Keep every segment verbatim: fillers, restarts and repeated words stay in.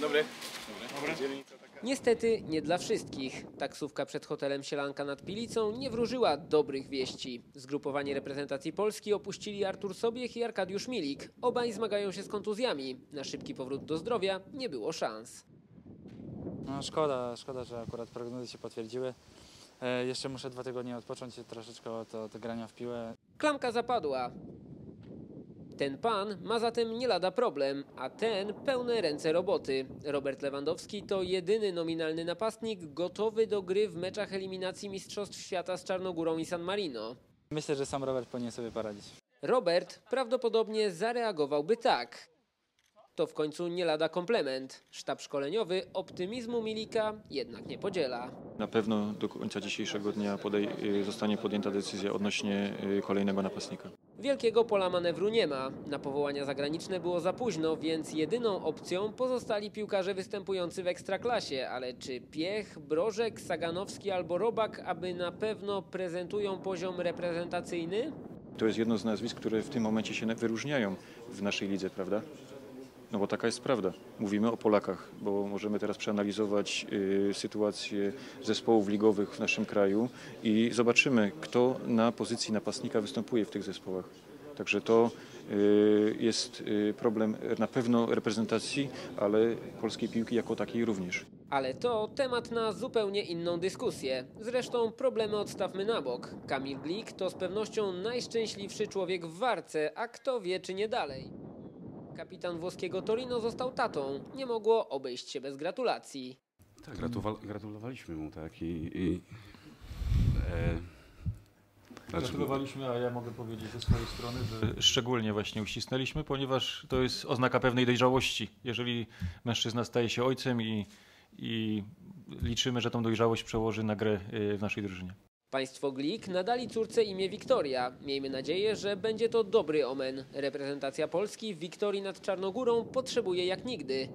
Dobry. Dobry. Dobry. Niestety nie dla wszystkich. Taksówka przed hotelem Sielanka nad Pilicą nie wróżyła dobrych wieści. Zgrupowanie reprezentacji Polski opuścili Artur Sobiech i Arkadiusz Milik. Obaj zmagają się z kontuzjami. Na szybki powrót do zdrowia nie było szans. No, szkoda, szkoda, że akurat prognozy się potwierdziły. E, jeszcze muszę dwa tygodnie odpocząć i troszeczkę od, od grania w piłę. Klamka zapadła. Ten pan ma zatem nie lada problem, a ten pełne ręce roboty. Robert Lewandowski to jedyny nominalny napastnik gotowy do gry w meczach eliminacji Mistrzostw Świata z Czarnogórą i San Marino. Myślę, że sam Robert powinien sobie poradzić. Robert prawdopodobnie zareagowałby tak. To w końcu nie lada komplement. Sztab szkoleniowy optymizmu Milika jednak nie podziela. Na pewno do końca dzisiejszego dnia podej- zostanie podjęta decyzja odnośnie kolejnego napastnika. Wielkiego pola manewru nie ma. Na powołania zagraniczne było za późno, więc jedyną opcją pozostali piłkarze występujący w Ekstraklasie. Ale czy Piech, Brożek, Saganowski albo Robak, aby na pewno prezentują poziom reprezentacyjny? To jest jedno z nazwisk, które w tym momencie się wyróżniają w naszej lidze, prawda? No bo taka jest prawda. Mówimy o Polakach, bo możemy teraz przeanalizować y, sytuację zespołów ligowych w naszym kraju i zobaczymy, kto na pozycji napastnika występuje w tych zespołach. Także to y, jest y, problem na pewno reprezentacji, ale polskiej piłki jako takiej również. Ale to temat na zupełnie inną dyskusję. Zresztą problemy odstawmy na bok. Kamil Glik to z pewnością najszczęśliwszy człowiek w Warce, a kto wie, czy nie dalej. Kapitan włoskiego Torino został tatą. Nie mogło obejść się bez gratulacji. Tak, gratu- gratulowaliśmy mu, tak? I, i, e, gratulowaliśmy, a ja mogę powiedzieć ze swojej strony, że... Szczególnie właśnie uścisnęliśmy, ponieważ to jest oznaka pewnej dojrzałości. Jeżeli mężczyzna staje się ojcem i, i liczymy, że tą dojrzałość przełoży na grę w naszej drużynie. Państwo Glik nadali córce imię Wiktoria. Miejmy nadzieję, że będzie to dobry omen. Reprezentacja Polski w Wiktorii nad Czarnogórą potrzebuje jak nigdy.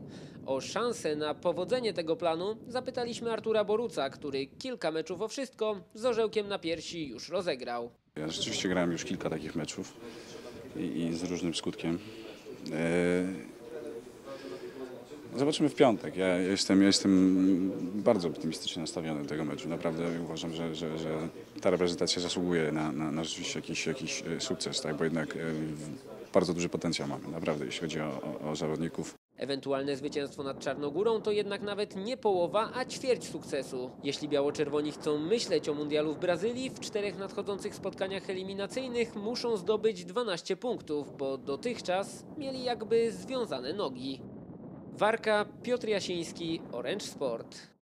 O szansę na powodzenie tego planu zapytaliśmy Artura Boruca, który kilka meczów o wszystko z orzełkiem na piersi już rozegrał. Ja rzeczywiście grałem już kilka takich meczów i, i z różnym skutkiem. Eee... Zobaczymy w piątek. Ja jestem... Ja jestem... bardzo optymistycznie nastawiony do tego meczu. Naprawdę uważam, że, że, że ta reprezentacja zasługuje na, na, na rzeczywiście jakiś, jakiś sukces, tak? Bo jednak bardzo duży potencjał mamy, naprawdę, jeśli chodzi o, o, o zawodników. Ewentualne zwycięstwo nad Czarnogórą to jednak nawet nie połowa, a ćwierć sukcesu. Jeśli biało-czerwoni chcą myśleć o mundialu w Brazylii, w czterech nadchodzących spotkaniach eliminacyjnych muszą zdobyć dwanaście punktów, bo dotychczas mieli jakby związane nogi. Warka, Piotr Jasiński, Orange Sport.